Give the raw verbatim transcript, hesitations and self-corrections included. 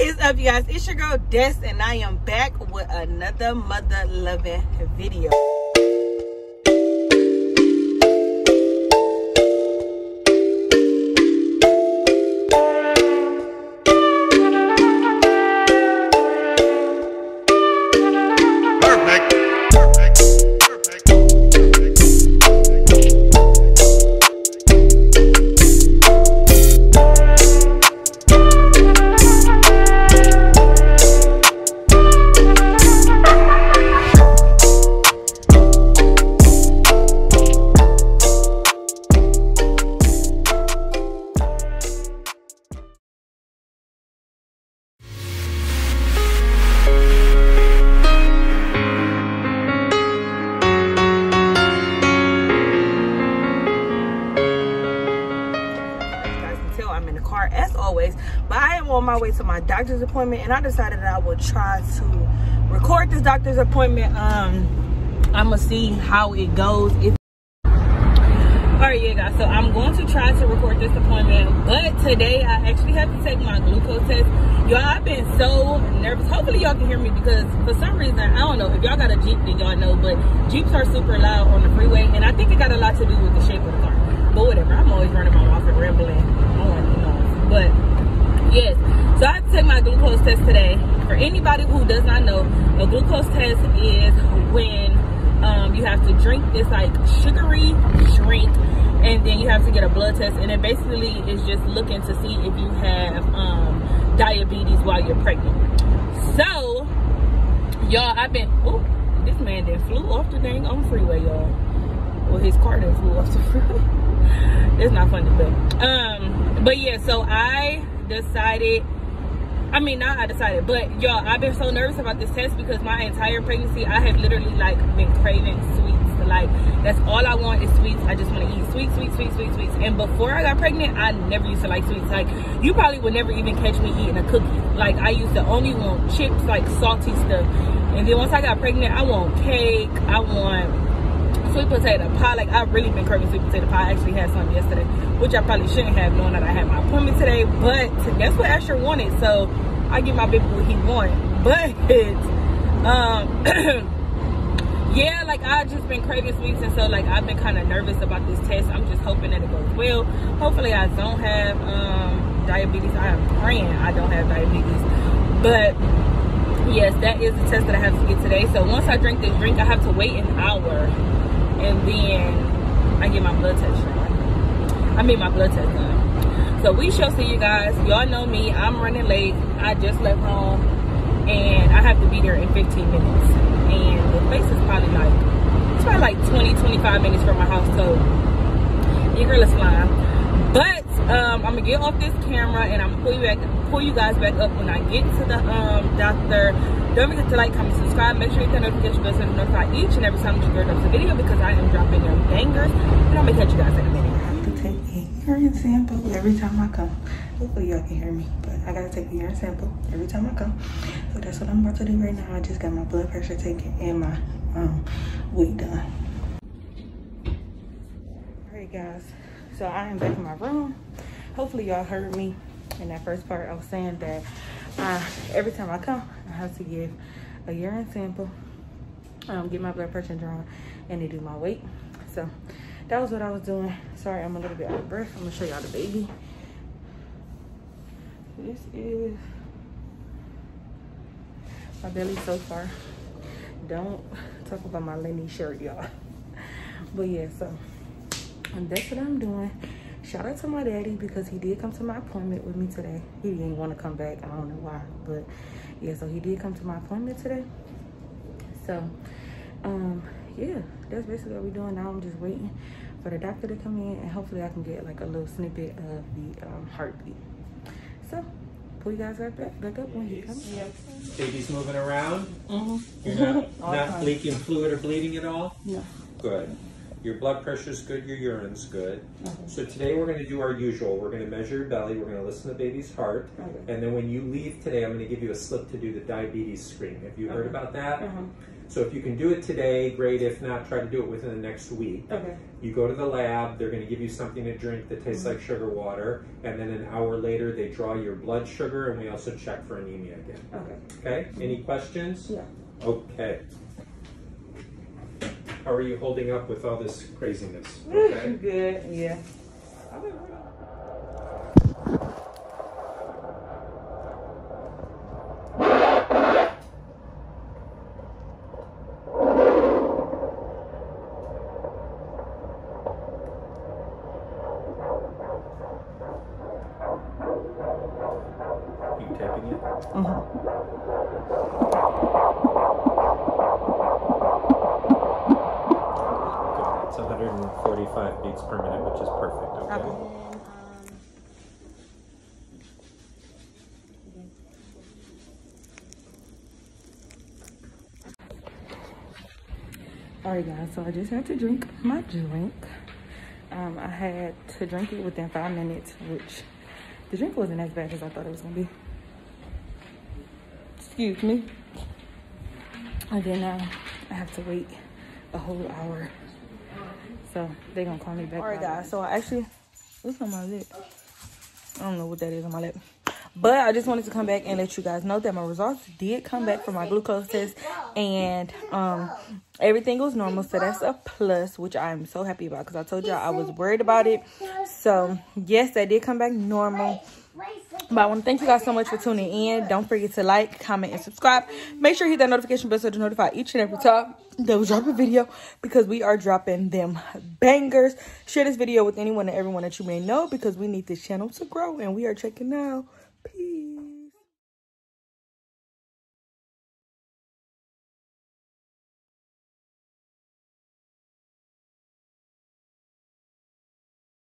It's up, you guys. It's your girl Des, and I am back with another mother loving video. Way to my doctor's appointment, and I decided that I would try to record this doctor's appointment. um I'm gonna see how it goes. If all right, yeah guys, so I'm going to try to record this appointment, but today I actually have to take my glucose test. Y'all, I've been so nervous. Hopefully y'all can hear me, because for some reason, I don't know if y'all got a Jeep, then y'all know, but Jeeps are super loud on the freeway, and I think it got a lot to do with the shape of the car, but whatever, I'm always running my mouth and rambling on, you know. But yes, so I took my glucose test today. For anybody who does not know, a glucose test is when um, you have to drink this like sugary drink, and then you have to get a blood test, and it basically is just looking to see if you have um, diabetes while you're pregnant. So, y'all, I've been, oh, this man that flew off the dang on the freeway, y'all. Well, his car done flew off the freeway. It's not funny, but, um, but yeah, so I decided, I mean, not I decided, but y'all, I've been so nervous about this test, because my entire pregnancy, I have literally like been craving sweets. Like, that's all I want is sweets. I just want to eat sweets, sweets, sweets, sweets, sweets. And before I got pregnant, I never used to like sweets. Like, you probably would never even catch me eating a cookie. Like, I used to only want chips, like salty stuff. And then once I got pregnant, I want cake. I want sweet potato pie. Like, I've really been craving sweet potato pie. I actually had some yesterday, which I probably shouldn't have, knowing that I had my appointment today. But that's what Asher wanted, so I give my baby what he wants. But um yeah, like, I've just been craving sweets, and so like I've been kind of nervous about this test. I'm just hoping that it goes well. Hopefully I don't have um diabetes. I am praying I don't have diabetes. But yes, that is the test that I have to get today. So once I drink this drink, I have to wait an hour, and then I get my blood test done. I mean, my blood test done. So we shall see, you guys. Y'all know me, I'm running late. I just left home, and I have to be there in fifteen minutes. And the place is probably like, it's probably like twenty, twenty-five minutes from my house, so your girl is flying. But um, I'm gonna get off this camera, and I'm gonna pull you back, pull you guys back up when I get to the um, doctor. Don't forget to like, comment, subscribe. Make sure you hit the notification bell so you notify each and every time you girl drops a video, because I am dropping them bangers, and I'm gonna catch you guys in a minute. Urine sample every time I come. Hopefully y'all can hear me, but I gotta take a urine sample every time I come. So that's what I'm about to do right now. I just got my blood pressure taken and my um, weight done. Alright guys, so I am back in my room. Hopefully y'all heard me in that first part. I was saying that uh, every time I come, I have to give a urine sample, um, get my blood pressure drawn, and they do my weight. So that was what I was doing. Sorry, I'm a little bit out of breath. I'm gonna show y'all the baby. This is my belly so far. Don't talk about my Lenny shirt, y'all. But yeah, so and that's what I'm doing. Shout out to my daddy, because he did come to my appointment with me today. He didn't want to come back. I don't know why, but yeah, so he did come to my appointment today. So, um, yeah, that's basically what we're doing now. I'm just waiting for the doctor to come in, and hopefully I can get like a little snippet of the um, heartbeat. So pull you guys right back, back up when he comes. Yep. Baby's moving around. Mm-hmm. You're not, not leaking fluid or bleeding at all? No. Good. Your blood pressure's good, your urine's good. Okay. So today we're going to do our usual. We're going to measure your belly, we're going to listen to baby's heart, okay. And then when you leave today, I'm going to give you a slip to do the diabetes screen. Have you okay. heard about that? Uh-huh. So if you can do it today, great. If not, try to do it within the next week. Okay. You go to the lab, they're going to give you something to drink that tastes mm-hmm. like sugar water, and then an hour later they draw your blood sugar, and we also check for anemia again. Okay. Okay? Mm-hmm. Any questions? Yeah. Okay. How are you holding up with all this craziness? Okay. Good, yeah. Are you tapping it? Uh-huh. one forty-five beats per minute, which is perfect. Okay. And, um... All right, guys. So I just had to drink my drink. Um, I had to drink it within five minutes, which the drink wasn't as bad as I thought it was gonna be. Excuse me. And then uh, I have to wait a whole hour. So they're gonna call me back. All right, guys. So I actually, what's on my lip? I don't know what that is on my lip. But I just wanted to come back and let you guys know that my results did come back for my glucose test, and um, everything was normal. So that's a plus, which I'm so happy about because I told y'all I was worried about it. So yes, that did come back normal. But I want to thank you guys so much for tuning in. Don't forget to like, comment, and subscribe. Make sure you hit that notification bell so you're notified each and every time that we drop a video, because we are dropping them bangers. Share this video with anyone and everyone that you may know, because we need this channel to grow, and we are checking out. Peace.